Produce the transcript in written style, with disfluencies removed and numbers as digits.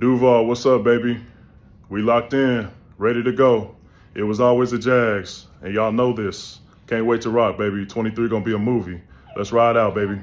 Duval, what's up, baby? We locked in, ready to go. It was always the Jags, and y'all know this. Can't wait to rock, baby. 23 gonna be a movie. Let's ride out, baby.